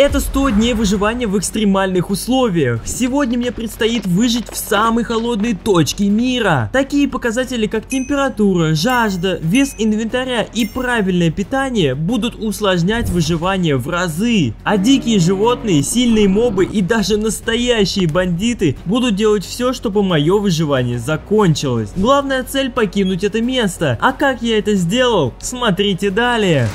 Это 100 дней выживания в экстремальных условиях. Сегодня мне предстоит выжить в самой холодной точке мира. Такие показатели, как температура, жажда, вес инвентаря и правильное питание будут усложнять выживание в разы. А дикие животные, сильные мобы и даже настоящие бандиты будут делать все, чтобы мое выживание закончилось. Главная цель — покинуть это место. А как я это сделал, смотрите далее.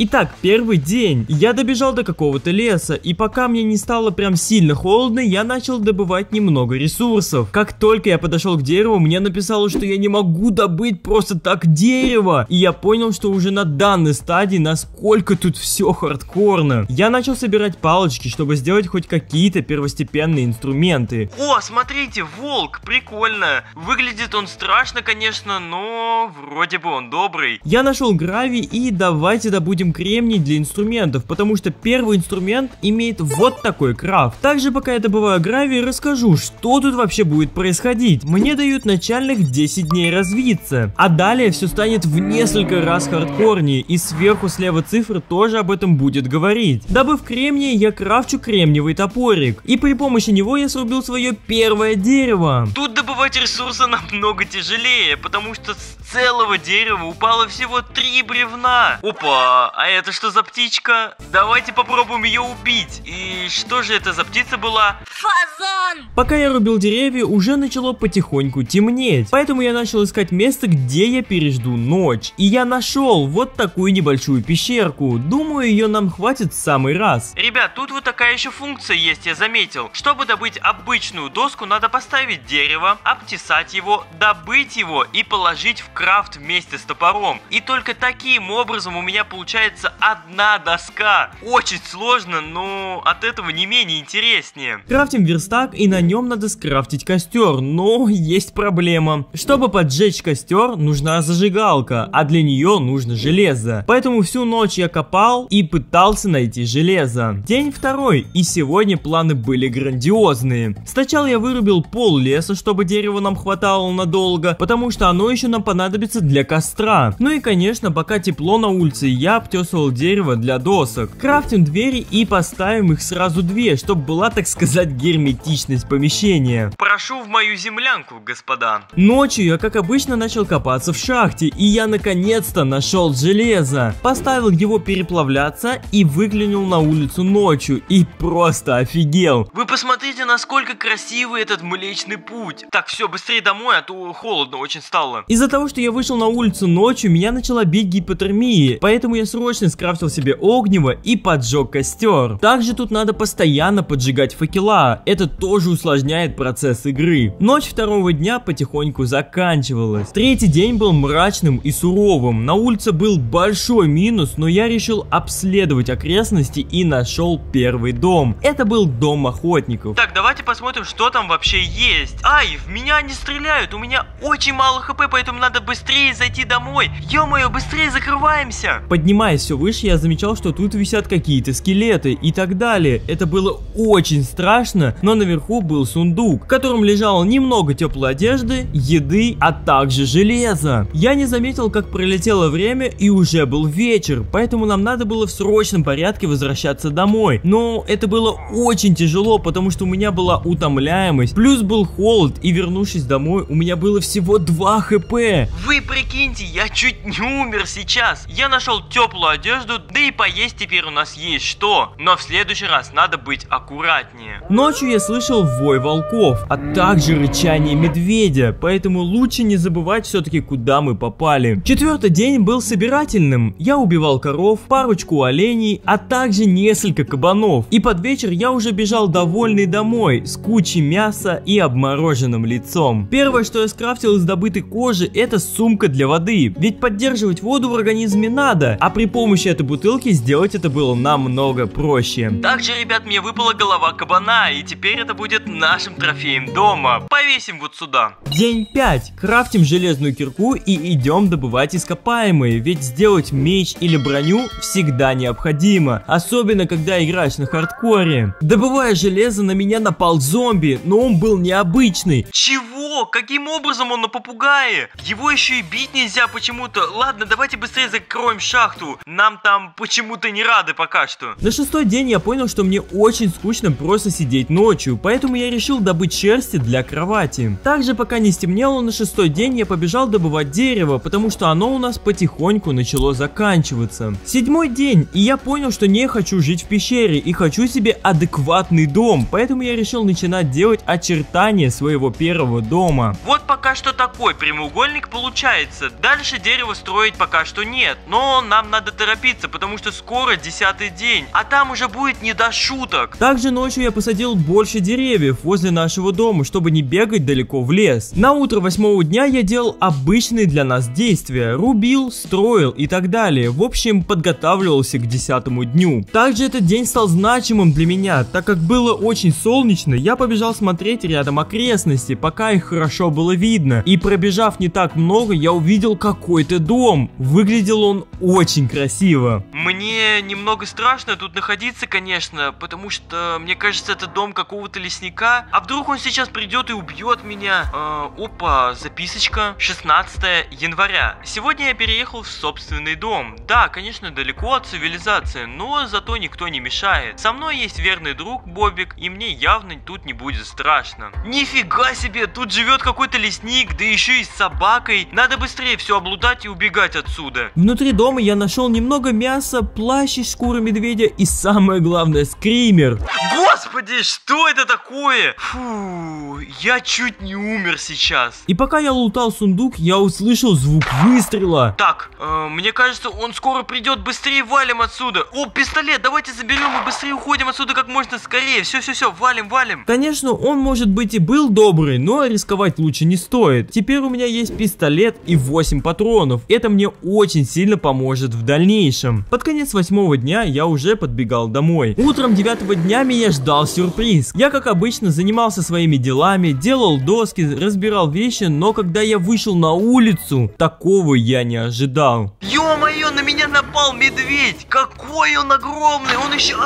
Итак, первый день. Я добежал до какого-то леса, и пока мне не стало прям сильно холодно, я начал добывать немного ресурсов. Как только я подошел к дереву, мне написало, что я не могу добыть просто так дерево. И я понял, что уже на данной стадии, насколько тут все хардкорно. Я начал собирать палочки, чтобы сделать хоть какие-то первостепенные инструменты. О, смотрите, волк, прикольно. Выглядит он страшно, конечно, но вроде бы он добрый. Я нашел гравий, и давайте добудем кремний для инструментов, потому что первый инструмент имеет вот такой крафт. Также, пока я добываю гравий, расскажу, что тут вообще будет происходить. Мне дают начальных 10 дней развиться, а далее все станет в несколько раз хардкорнее, и сверху слева цифры тоже об этом будет говорить. Добыв кремний, я крафчу кремниевый топорик, и при помощи него я срубил свое первое дерево. Тут добывать ресурсы намного тяжелее, потому что с целого дерева упало всего 3 бревна. Опа! А это что за птичка? Давайте попробуем ее убить. И что же это за птица была? Фазан! Пока я рубил деревья, уже начало потихоньку темнеть. Поэтому я начал искать место, где я пережду ночь. И я нашел вот такую небольшую пещерку. Думаю, ее нам хватит в самый раз. Ребят, тут вот такая еще функция есть, я заметил. Чтобы добыть обычную доску, надо поставить дерево, обтесать его, добыть его и положить в крафт вместе с топором. И только таким образом у меня получается одна доска. Очень сложно, но от этого не менее интереснее. Крафтим верстак, и на нем надо скрафтить костер, но есть проблема. Чтобы поджечь костер, нужна зажигалка, а для нее нужно железо. Поэтому всю ночь я копал и пытался найти железо. День второй, и сегодня планы были грандиозные. Сначала я вырубил пол леса, чтобы дерева нам хватало надолго, потому что оно еще нам понадобится для костра. Ну и конечно, пока тепло на улице, я обтесывал дерево для досок. Крафтим двери и поставим их сразу две, чтобы была, так сказать, герметичность помещения. Прошу в мою землянку, господа. Ночью я, как обычно, начал копаться в шахте, и я наконец-то нашел железо. Поставил его переплавляться и выглянул на улицу ночью, и просто офигел. Вы посмотрите, насколько красивый этот Млечный Путь. Так, все, быстрее домой, а то холодно очень стало. Из-за того, что я вышел на улицу ночью, меня начала бить гипотермия, поэтому я срочно скрафтил себе огнево и поджег костер. Также тут надо постоянно поджигать факела, это тоже усложняет процесс игры. Ночь второго дня потихоньку заканчивалась. Третий день был мрачным и суровым, на улице был большой минус, но я решил обследовать окрестности и нашел первый дом. Это был дом охотников. Так, давайте посмотрим, что там вообще есть. Ай, в меня не стреляют, у меня очень мало хп, поэтому надо быстрее зайти домой. Ё-моё, быстрее закрываемся. Поднимаясь все выше, я замечал, что тут висят какие-то скелеты и так далее. Это было очень страшно, но наверху был сундук, в котором лежало немного теплой одежды, еды, а также железа. Я не заметил, как пролетело время, и уже был вечер, поэтому нам надо было в срочном порядке возвращаться домой. Но это было очень тяжело, потому что у меня была утомляемость, плюс был холод, и вернувшись домой, у меня было всего 2 хп. Вы прикиньте, я чуть не умер сейчас. Я нашел теплую одежду, да и поесть теперь у нас есть что, но в следующий раз надо быть аккуратнее. Ночью я слышал вой волков, а также рычание медведя, поэтому лучше не забывать все-таки, куда мы попали. Четвертый день был собирательным, я убивал коров, парочку оленей, а также несколько кабанов, и под вечер я уже бежал довольный домой, с кучей мяса и обмороженным лицом. Первое, что я скрафтил из добытой кожи, это сумка для воды, ведь поддерживать воду в организме надо, а при помощи этой бутылки сделать это было намного проще. Также, ребят, мне выпала голова кабана, и теперь это будет нашим трофеем дома. Повесим вот сюда. День 5. Крафтим железную кирку и идем добывать ископаемые, ведь сделать меч или броню всегда необходимо, особенно когда играешь на хардкоре. Добывая железо, на меня напал зомби, но он был необычный. Чего? Каким образом он на попугае? Его еще и бить нельзя почему-то. Ладно, давайте быстрее закроем шаг. говорил, нам там почему-то не рады пока что. На шестой день я понял, что мне очень скучно просто сидеть ночью, поэтому я решил добыть шерсти для кровати. Также, пока не стемнело, на шестой день я побежал добывать дерево, потому что оно у нас потихоньку начало заканчиваться. Седьмой день, и я понял, что не хочу жить в пещере и хочу себе адекватный дом, поэтому я решил начинать делать очертания своего первого дома. Вот пока что такой прямоугольник получается. Дальше дерево строить пока что нет, но нам надо торопиться, потому что скоро 10-й день, а там уже будет не до шуток. Также ночью я посадил больше деревьев возле нашего дома, чтобы не бегать далеко в лес. На утро 8-го дня я делал обычные для нас действия: рубил, строил и так далее. В общем, подготавливался к 10-му дню. Также этот день стал значимым для меня, так как было очень солнечно. Я побежал смотреть рядом окрестности, пока их хорошо было видно. И пробежав не так много, я увидел какой-то дом. Выглядел он очень красиво. Мне немного страшно тут находиться, конечно, потому что, мне кажется, это дом какого-то лесника. А вдруг он сейчас придет и убьет меня? Опа, записочка. 16 января. Сегодня я переехал в собственный дом. Да, конечно, далеко от цивилизации, но зато никто не мешает. Со мной есть верный друг Бобик, и мне явно тут не будет страшно. Нифига себе, тут живет какой-то лесник, да еще и с собакой. Надо быстрее все облутать и убегать отсюда. Внутри дома я нашел немного мяса, плащ из шкуры медведя и, самое главное, скример. Господи, что это такое? Фу, я чуть не умер сейчас. И пока я лутал сундук, я услышал звук выстрела. Так, мне кажется, он скоро придет, быстрее валим отсюда. О, пистолет, давайте заберем и быстрее уходим отсюда как можно скорее. Все, валим. Конечно, он, может быть, и был добрый, но рисковать лучше не стоит. Теперь у меня есть пистолет и 8 патронов. Это мне очень сильно поможет в дальнейшем. Под конец 8-го дня я уже подбегал домой. Утром 9-го дня меня ждал сюрприз. Я, как обычно, занимался своими делами, делал доски, разбирал вещи, но когда я вышел на улицу, такого я не ожидал. Ё-моё, на меня напал медведь! Какой он огромный! Он еще,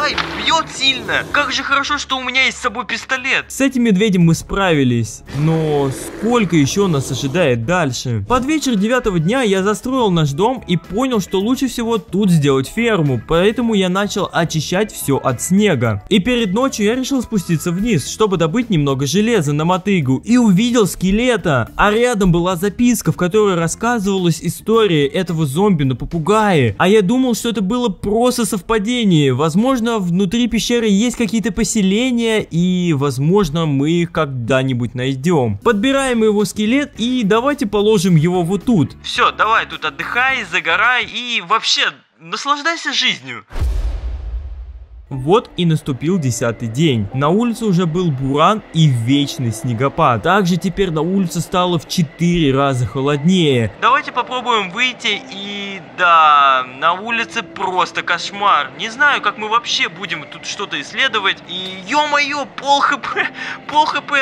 бьет сильно! Как же хорошо, что у меня есть с собой пистолет! С этим медведем мы справились, но сколько еще нас ожидает дальше? Под вечер 9-го дня я застроил наш дом и понял, что лучше всего тут сделать ферму, поэтому я начал очищать все от снега. И перед ночью я решил спуститься вниз, чтобы добыть немного железа на мотыгу, и увидел скелета, а рядом была записка, в которой рассказывалась история этого зомби на попугае. А я думал, что это было просто совпадение. Возможно, внутри пещеры есть какие-то поселения, и, возможно, мы их когда-нибудь найдем. Подбираем его скелет и давайте положим его вот тут. Все, давай тут отдыхай, загорай и вообще наслаждайся жизнью. Вот и наступил 10-й день. На улице уже был буран и вечный снегопад. Также теперь на улице стало в 4 раза холоднее. Давайте попробуем выйти и... Да, на улице просто кошмар. Не знаю, как мы вообще будем тут что-то исследовать. И, ё-моё, пол хп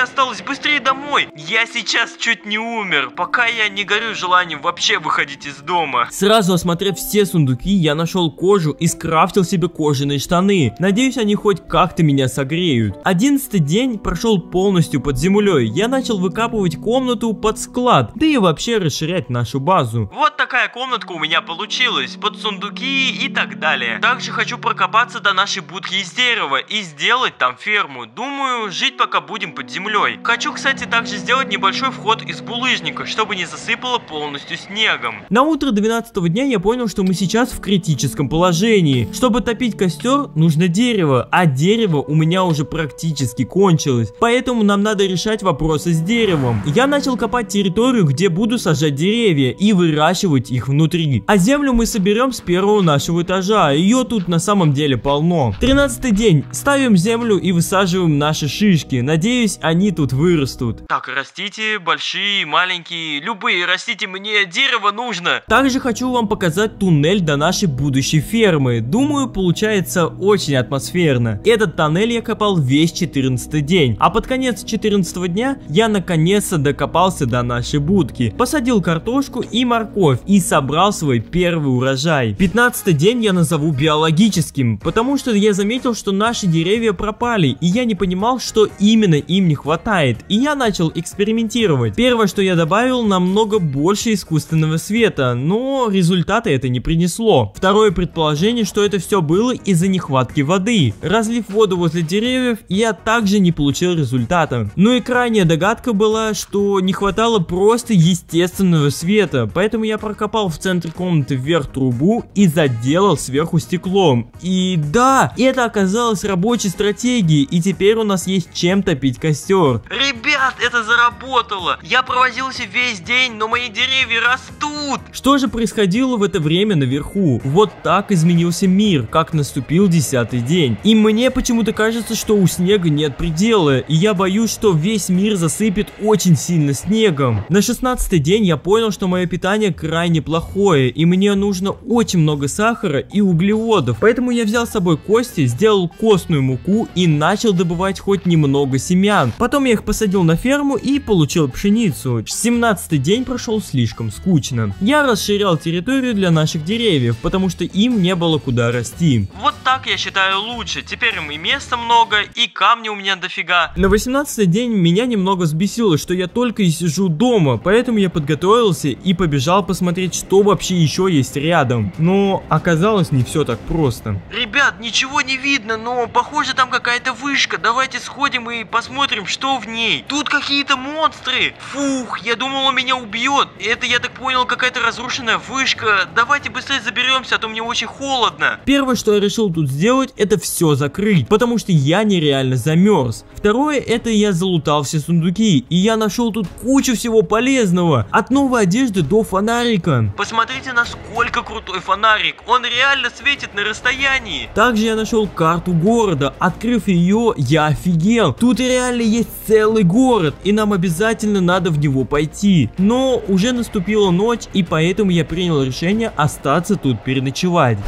осталось, быстрее домой. Я сейчас чуть не умер, пока я не горю желанием вообще выходить из дома. Сразу осмотрев все сундуки, я нашел кожу и скрафтил себе кожаные штаны. Надеюсь, они хоть как-то меня согреют. 11-й день прошел полностью под землей. Я начал выкапывать комнату под склад, да и вообще расширять нашу базу. Вот такая комнатка у меня получилась, под сундуки и так далее. Также хочу прокопаться до нашей будки из дерева и сделать там ферму. Думаю, жить пока будем под землей. Хочу, кстати, также сделать небольшой вход из булыжника, чтобы не засыпало полностью снегом. На утро 12-го дня я понял, что мы сейчас в критическом положении. Чтобы топить костер, нужно дерево, а дерево у меня уже практически кончилось, поэтому нам надо решать вопросы с деревом. Я начал копать территорию, где буду сажать деревья и выращивать их внутри, а землю мы соберем с первого нашего этажа, ее тут на самом деле полно. 13-й день, ставим землю и высаживаем наши шишки, надеюсь, они тут вырастут. Так, растите, большие, маленькие, любые, растите, мне дерево нужно. Также хочу вам показать туннель до нашей будущей фермы, думаю, получается очень довольно атмосферно. Этот тоннель я копал весь 14 день, а под конец 14 дня я наконец-то докопался до нашей будки, посадил картошку и морковь и собрал свой первый урожай. 15 день я назову биологическим, потому что я заметил, что наши деревья пропали, и я не понимал, что именно им не хватает, и я начал экспериментировать. Первое, что я добавил, намного больше искусственного света, но результаты это не принесло. Второе предположение, что это все было из-за нехватки воды. Разлив воду возле деревьев, я также не получил результата. Ну и крайняя догадка была, что не хватало просто естественного света, поэтому я прокопал в центре комнаты вверх трубу и заделал сверху стеклом. И да, это оказалось рабочей стратегией, и теперь у нас есть чем топить костер. Ребят, это заработало! Я провозился весь день, но мои деревья растут! Что же происходило в это время наверху? Вот так изменился мир, как наступил 10-й день. И мне почему-то кажется, что у снега нет предела, и я боюсь, что весь мир засыпет очень сильно снегом. На 16-й день я понял, что мое питание крайне плохое, и мне нужно очень много сахара и углеводов, поэтому я взял с собой кости, сделал костную муку и начал добывать хоть немного семян. Потом я их посадил на ферму и получил пшеницу. 17-й день прошел слишком скучно. Я расширял территорию для наших деревьев, потому что им не было куда расти. Вот так я считаю лучше, теперь им и места много, и камни у меня дофига. На 18-й день меня немного взбесило, что я только и сижу дома, поэтому я подготовился и побежал посмотреть, что вообще еще есть рядом. Но оказалось не все так просто. Ребят, ничего не видно, но похоже там какая-то вышка, давайте сходим и посмотрим, что в ней. Тут какие-то монстры, фух, я думал, он меня убьет. Это, я так понял, какая-то разрушенная вышка, давайте быстрее заберемся, а то мне очень холодно. Первое, что я решил тут сделать, это все закрыть, потому что я нереально замерз. Второе, это я залутал все сундуки, и я нашел тут кучу всего полезного, от новой одежды до фонарика. Посмотрите, насколько крутой фонарик, он реально светит на расстоянии. Также я нашел карту города, открыв ее, я офигел, тут реально есть целый город, и нам обязательно надо в него пойти. Но уже наступила ночь, и поэтому я принял решение остаться тут переночевать.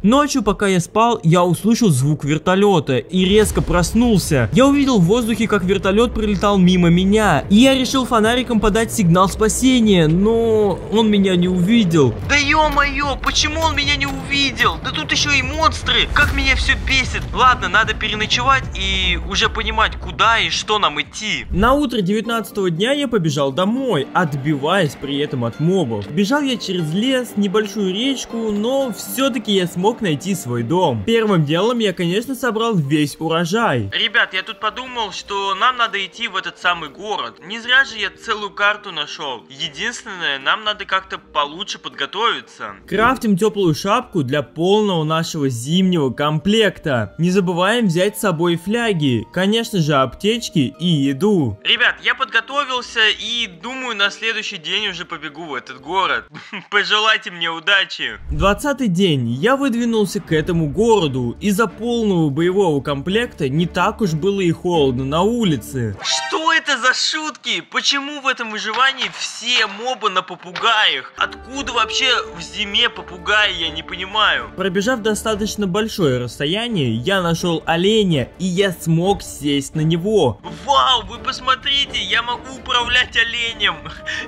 Ночью, пока я спал, я услышал звук вертолета и резко проснулся. Я увидел в воздухе, как вертолет пролетал мимо меня, и я решил фонариком подать сигнал спасения, но он меня не увидел. Да ё-моё, почему он меня не увидел? Да тут еще и монстры, как меня все бесит. Ладно, надо переночевать и уже понимать, куда и что нам идти. На утро 19-го дня я побежал домой, отбиваясь при этом от мобов. Бежал я через лес, небольшую речку, но все-таки я смог найти свой дом. Первым делом я, конечно, собрал весь урожай. Ребят, я тут подумал, что нам надо идти в этот самый город. Не зря же я целую карту нашел. Единственное, нам надо как-то получше подготовиться. Крафтим теплую шапку для полного нашего зимнего комплекта. Не забываем взять с собой фляги, конечно же, аптечки и еду. Ребят, я подготовился и думаю, на следующий день уже побегу в этот город. Пожелайте мне удачи. 20-й день. Я выдвинулся к этому городу. Из-за полного боевого комплекта не так уж было и холодно на улице. Что это за шутки? Почему в этом выживании все мобы на попугаях? Откуда вообще в зиме попугаи, я не понимаю. Пробежав достаточно большое расстояние, я нашел оленя, и я смог сесть на него. Вау, вы посмотрите, я могу управлять оленем.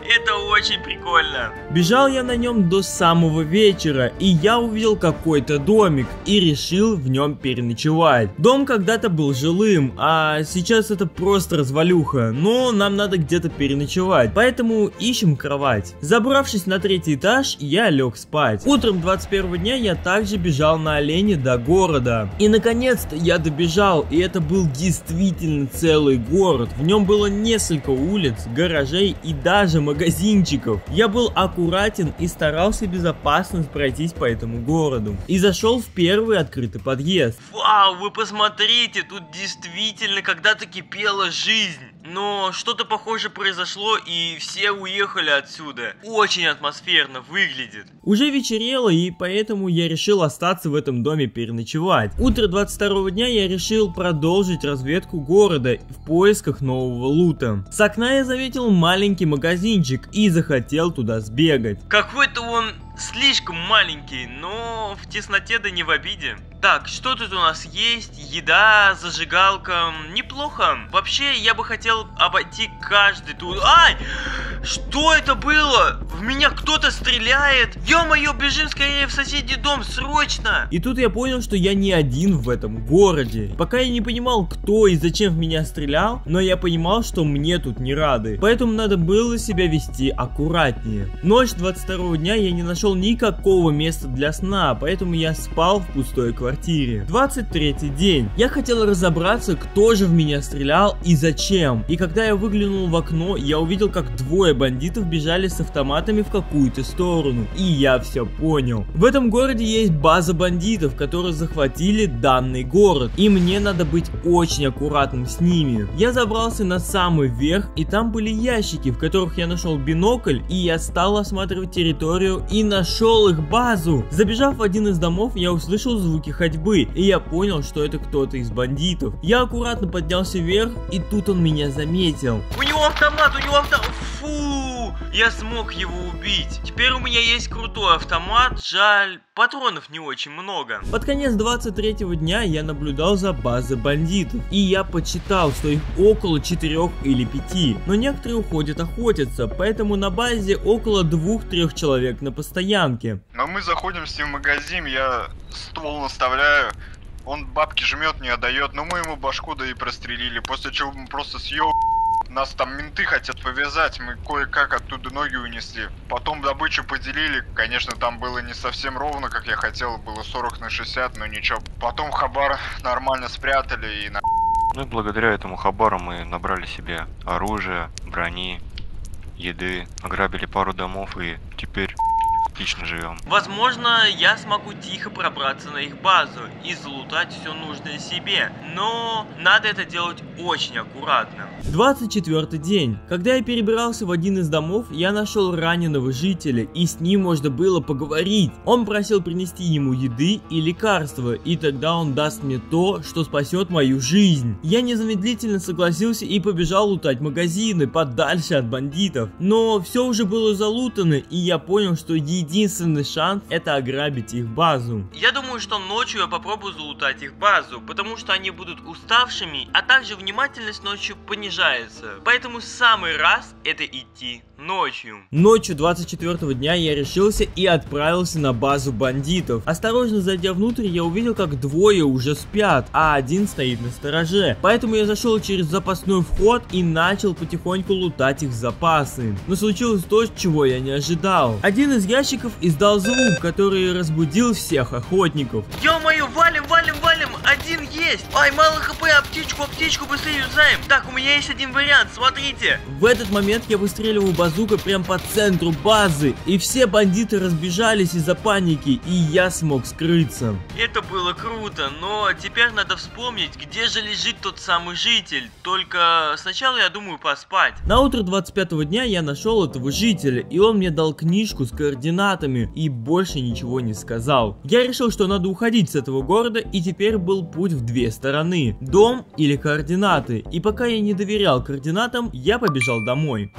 Это очень прикольно. Бежал я на нем до самого вечера, и я увидел какой-то домик и решил в нем переночевать. Дом когда-то был жилым, а сейчас это просто развалюха, но нам надо где-то переночевать, поэтому ищем кровать. Забравшись на 3-й этаж, я лег спать. Утром 21-го дня я также бежал на олене до города. И наконец-то я добежал, и это был действительно целый город. В нем было несколько улиц, гаражей и даже магазинчиков. Я был аккуратен и старался безопасно пройтись по этому городу. И зашел в первый открытый подъезд. Вау, вы посмотрите, тут действительно когда-то кипела жизнь. Но что-то похоже произошло, и все уехали отсюда. Очень атмосферно выглядит. Уже вечерело, и поэтому я решил остаться в этом доме переночевать. Утро 22-го дня я решил продолжить разведку города в поисках нового лута. С окна я заметил маленький магазинчик и захотел туда сбегать. Какой-то он слишком маленький, но в тесноте да не в обиде. Так, что тут у нас есть? Еда, зажигалка. Неплохо. Вообще, я бы хотел обойти каждый тут. Ай! Что это было? В меня кто-то стреляет. Ё-моё, бежим скорее в соседний дом, срочно! И тут я понял, что я не один в этом городе. Пока я не понимал, кто и зачем в меня стрелял, но я понимал, что мне тут не рады. Поэтому надо было себя вести аккуратнее. Ночь 22 дня я не нашел никакого места для сна, поэтому я спал в пустой квартире. 23-й день. Я хотел разобраться, кто же в меня стрелял и зачем. И когда я выглянул в окно, я увидел, как двое бандитов бежали с автоматами в какую-то сторону. И я все понял. В этом городе есть база бандитов, которые захватили данный город. И мне надо быть очень аккуратным с ними. Я забрался на самый верх, и там были ящики, в которых я нашел бинокль, и я стал осматривать территорию и нашел их базу. Забежав в один из домов, я услышал звуки ходьбы, и я понял, что это кто-то из бандитов. Я аккуратно поднялся вверх, и тут он меня заметил. У него автомат, у него автомат. Фу, я смог его убить. Теперь у меня есть крутой автомат, жаль, патронов не очень много. Под конец 23-го дня я наблюдал за базой бандитов, и я подсчитал, что их около 4 или 5, но некоторые уходят охотиться, поэтому на базе около 2-3 человек на постоянке. Но мы заходим с ним в магазин, я ствол наставляю, он бабки жмет, не отдает, но мы ему башку да и прострелили, после чего мы просто съел. Нас там менты хотят повязать, мы кое-как оттуда ноги унесли. Потом добычу поделили, конечно, там было не совсем ровно, как я хотел, было 40/60, но ничего. Потом хабар нормально спрятали и на... Ну и благодаря этому хабару мы набрали себе оружие, брони, еды, ограбили пару домов и теперь... живем. Возможно, я смогу тихо пробраться на их базу и залутать все нужное себе, но надо это делать очень аккуратно. 24-й день. Когда я перебирался в один из домов, я нашел раненого жителя, и с ним можно было поговорить. Он просил принести ему еды и лекарства, и тогда он даст мне то, что спасет мою жизнь. Я незамедлительно согласился и побежал лутать магазины подальше от бандитов, но все уже было залутано, и я понял, что единственный шанс — это ограбить их базу. Я думаю, что ночью я попробую залутать их базу, потому что они будут уставшими, а также внимательность ночью понижается. Поэтому самый раз это идти ночью. Ночью 24-го дня я решился и отправился на базу бандитов. Осторожно зайдя внутрь, я увидел, как двое уже спят, а один стоит на стороже. Поэтому я зашел через запасной вход и начал потихоньку лутать их запасы. Но случилось то, чего я не ожидал. Один из ящиков издал звук, который разбудил всех охотников. Ё-моё, валим, валим, валим, один есть. Ай, мало хп, аптечку, аптечку, быстрее юзаем. Так, у меня есть один вариант, смотрите. В этот момент я выстреливаю базукой прям по центру базы, и все бандиты разбежались из-за паники, и я смог скрыться. Это было круто, но теперь надо вспомнить, где же лежит тот самый житель. Только сначала я думаю поспать. На утро 25-го дня я нашел этого жителя, и он мне дал книжку с координатами и больше ничего не сказал. Я решил, что надо уходить с этого города, и теперь был путь в две стороны: дом или координаты. И пока я не доверял координатам, я побежал домой.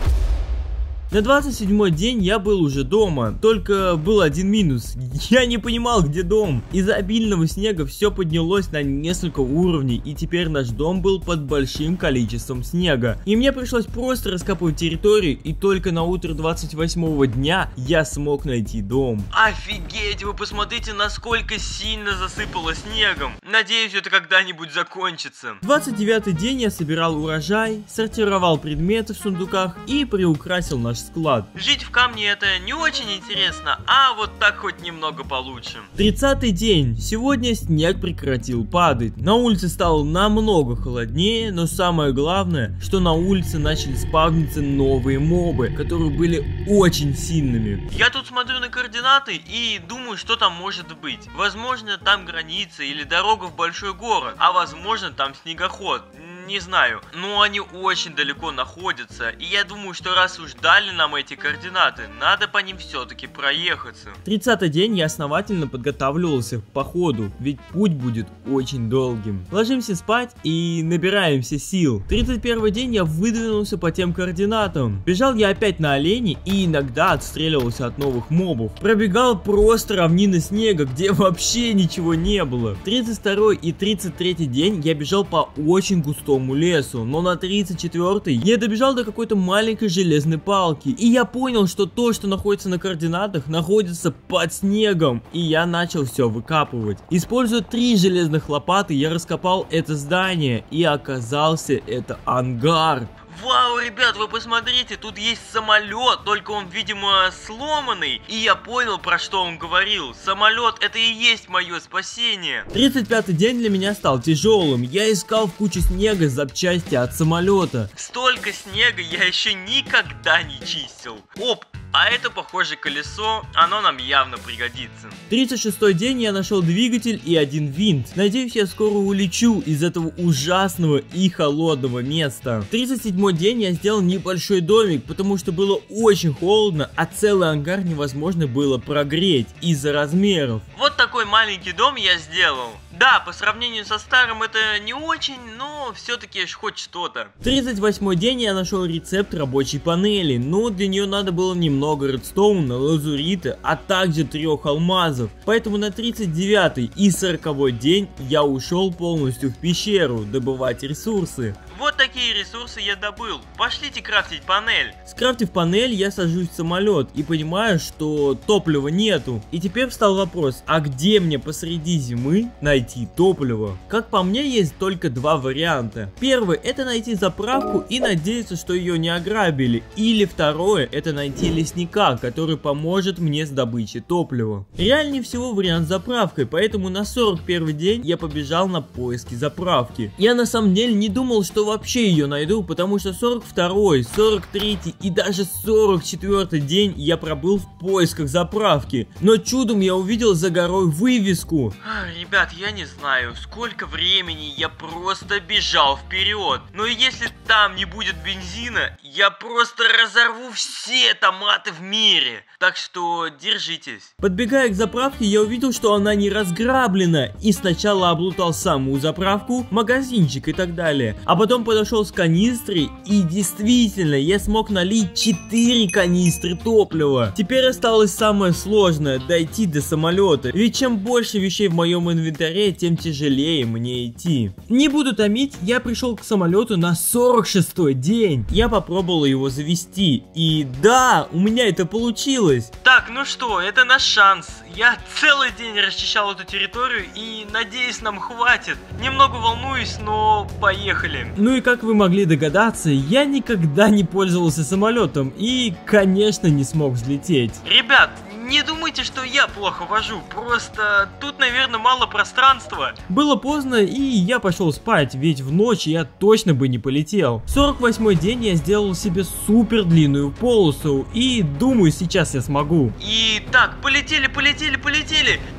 На 27-й день я был уже дома, только был один минус: я не понимал, где дом. Из-за обильного снега все поднялось на несколько уровней, и теперь наш дом был под большим количеством снега. И мне пришлось просто раскапывать территорию, и только на утро 28-го дня я смог найти дом. Офигеть, вы посмотрите, насколько сильно засыпало снегом. Надеюсь, это когда-нибудь закончится. 29-й день я собирал урожай, сортировал предметы в сундуках и приукрасил наш склад. Жить в камне — это не очень интересно, а вот так хоть немного получше. 30-й день. Сегодня снег прекратил падать. На улице стало намного холоднее, но самое главное, что на улице начали спавниться новые мобы, которые были очень сильными. Я тут смотрю на координаты и думаю, что там может быть. Возможно, там граница или дорога в большой город, а возможно, там снегоход. не знаю, но они очень далеко находятся, и я думаю, что раз уж дали нам эти координаты, надо по ним все-таки проехаться. 30-й день я основательно подготавливался к походу, ведь путь будет очень долгим. Ложимся спать и набираемся сил. 31-й день я выдвинулся по тем координатам. Бежал я опять на оленей и иногда отстреливался от новых мобов. Пробегал просто равнины снега, где вообще ничего не было. 32-й и 33-й день я бежал по очень густому лесу, но на 34-й я добежал до какой-то маленькой железной палки, и я понял, что то, что находится на координатах, находится под снегом, и я начал все выкапывать. Используя 3 железных лопаты, я раскопал это здание, и оказался это ангар. Вау, ребят, вы посмотрите, тут есть самолет, только он, видимо, сломанный. И я понял, про что он говорил. Самолет — это и есть мое спасение. 35-й день для меня стал тяжелым. Я искал в куче снега запчасти от самолета. Столько снега я еще никогда не чистил. Оп! А это, похоже, колесо, оно нам явно пригодится. 36-й день я нашел двигатель и один винт. Надеюсь, я скоро улечу из этого ужасного и холодного места. 37-й день я сделал небольшой домик, потому что было очень холодно, а целый ангар невозможно было прогреть из-за размеров. Вот такой маленький дом я сделал. Да, по сравнению со старым это не очень, но все-таки хоть что-то. 38-й день я нашел рецепт рабочей панели, но для нее надо было немного редстоуна, лазурита, а также 3 алмазов. Поэтому на 39-й и 40-й день я ушел полностью в пещеру добывать ресурсы. Вот такие ресурсы я добыл. Пошлите крафтить панель. Скрафтив панель, я сажусь в самолет и понимаю, что топлива нету. И теперь встал вопрос, а где мне посреди зимы найти топливо? Как по мне, есть только 2 варианта. Первый — это найти заправку и надеяться, что ее не ограбили. Или второе — это найти лесника, который поможет мне с добычей топлива. Реальнее всего вариант с заправкой, поэтому на 41-й день я побежал на поиски заправки. Я на самом деле не думал, что вообще ее найду, потому что 42-й, 43-й и даже 44-й день я пробыл в поисках заправки. Но чудом я увидел за горой вывеску. Ребят, я не знаю, сколько времени я просто бежал вперед. Но если там не будет бензина, я просто разорву все томаты в мире. Так что держитесь. Подбегая к заправке, я увидел, что она не разграблена. И сначала облутал саму заправку, магазинчик и так далее. А потом подошел с канистрой, и действительно, я смог налить 4 канистры топлива. Теперь осталось самое сложное — дойти до самолета. Ведь чем больше вещей в моем инвентаре, тем тяжелее мне идти. Не буду томить, я пришел к самолету на 46-й день. Я попробовал его завести, и да, у меня это получилось. Так, ну что, это наш шанс. Я целый день расчищал эту территорию, и надеюсь, нам хватит. Немного волнуюсь, но поехали. Ну и как вы могли догадаться, я никогда не пользовался самолетом и, конечно, не смог взлететь. Ребят, не думайте, что я плохо вожу, просто тут, наверное, мало пространства. Было поздно, и я пошел спать, ведь в ночь я точно бы не полетел. 48-й день я сделал себе супер длинную полосу, и думаю, сейчас я смогу. Итак, полетели.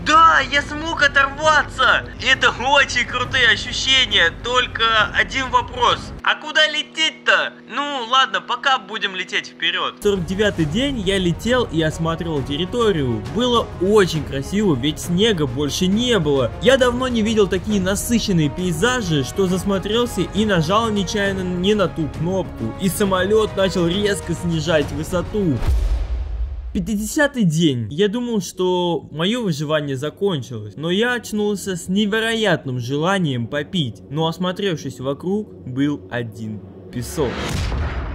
Да, я смог оторваться. Это очень крутые ощущения, только один вопрос. А куда лететь-то? Ну ладно, пока будем лететь вперед. 49-й день я летел и осматривал территорию. Было очень красиво, ведь снега больше не было. Я давно не видел такие насыщенные пейзажи, что засмотрелся и нажал нечаянно не на ту кнопку, и самолет начал резко снижать высоту. 50-й день. Я думал, что мое выживание закончилось, но я очнулся с невероятным желанием попить, но, осмотревшись вокруг, был один песок.